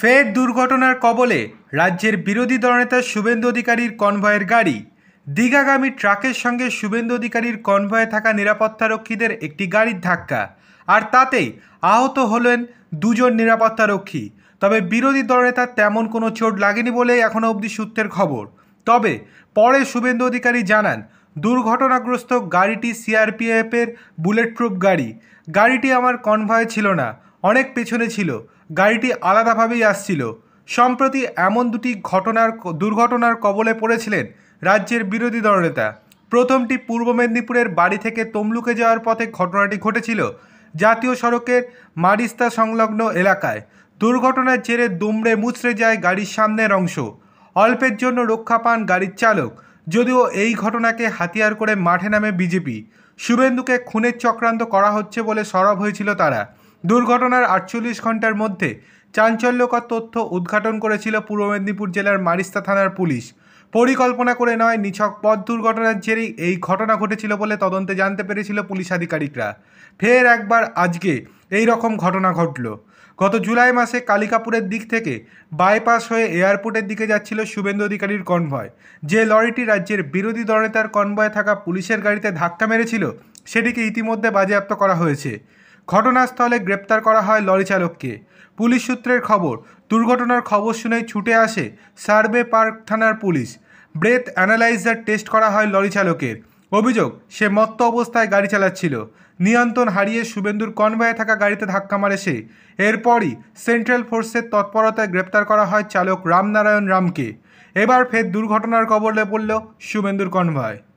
ফের দুর্ঘটনার কবলে রাজ্যের বিরোধী দলনেতা শুভেন্দু অধিকারীর কনভয়ের গাড়ি। দীঘাগামী ট্রাকের সঙ্গে শুভেন্দু অধিকারীর কনভয়ে থাকা নিরাপত্তারক্ষীদের একটি গাড়ির ধাক্কা, আর তাতেই আহত হলেন দুজন নিরাপত্তারক্ষী। তবে বিরোধী দলনেতার তেমন কোনো চোট লাগেনি বলে এখনও অবধি সূত্রের খবর। তবে পরে শুভেন্দু অধিকারী জানান, দুর্ঘটনাগ্রস্ত গাড়িটি সিআরপিএফের বুলেট প্রুফ গাড়ি। গাড়িটি আমার কনভয়ে ছিল না, অনেক পেছনে ছিল। গাড়িটি আলাদাভাবেই আসছিল। সম্প্রতি এমন দুটি দুর্ঘটনার কবলে পড়েছিলেন রাজ্যের বিরোধী দলনেতা। প্রথমটি পূর্ব মেদিনীপুরের বাড়ি থেকে তমলুকে যাওয়ার পথে ঘটনাটি ঘটেছিল জাতীয় সড়কের মারিস্তা সংলগ্ন এলাকায়। দুর্ঘটনার জেরে দুমড়ে মুচড়ে যায় গাড়ির সামনের অংশ। অল্পের জন্য রক্ষা পান গাড়ির চালক। যদিও এই ঘটনাকে হাতিয়ার করে মাঠে নামে বিজেপি। শুভেন্দুকে খুনের চক্রান্ত করা হচ্ছে বলে সরব হয়েছিল তারা। দুর্ঘটনার 48 ঘন্টার মধ্যে চাঞ্চল্যকর তথ্য উদ্ঘাটন করেছিল পূর্ব মেদিনীপুর জেলার মারিস্তা থানার পুলিশ। পরিকল্পনা করে নয়, নিছক পথ দুর্ঘটনার জেরেই এই ঘটনা ঘটেছিল বলে তদন্তে জানতে পেরেছিল পুলিশ আধিকারিকরা। ফের একবার আজকে এই রকম ঘটনা ঘটল। গত জুলাই মাসে কালিকাপুরের দিক থেকে বাইপাস হয়ে এয়ারপোর্টের দিকে যাচ্ছিল শুভেন্দু অধিকারীর কনভয়। যে লরিটি রাজ্যের বিরোধী দলনেতার কনভয়ে থাকা পুলিশের গাড়িতে ধাক্কা মেরেছিল, সেটিকে ইতিমধ্যে বাজেয়াপ্ত করা হয়েছে। ঘটনাস্থলে গ্রেপ্তার করা হয় লরি চালককে। পুলিশ সূত্রের খবর, দুর্ঘটনার খবর শুনেই ছুটে আসে সার্বে পার্ক থানার পুলিশ। ব্রেথ অ্যানালাইজার টেস্ট করা হয় লরি চালকের। অভিযোগ, সে মত্ত অবস্থায় গাড়ি চালাচ্ছিল। নিয়ন্ত্রণ হারিয়ে শুভেন্দুর কনভয়ে থাকা গাড়িতে ধাক্কা মারে সে। এরপরই সেন্ট্রাল ফোর্সের তৎপরতায় গ্রেপ্তার করা হয় চালক রামনারায়ণ রামকে। এবার ফের দুর্ঘটনার কবলে পড়ল শুভেন্দুর কনভয়।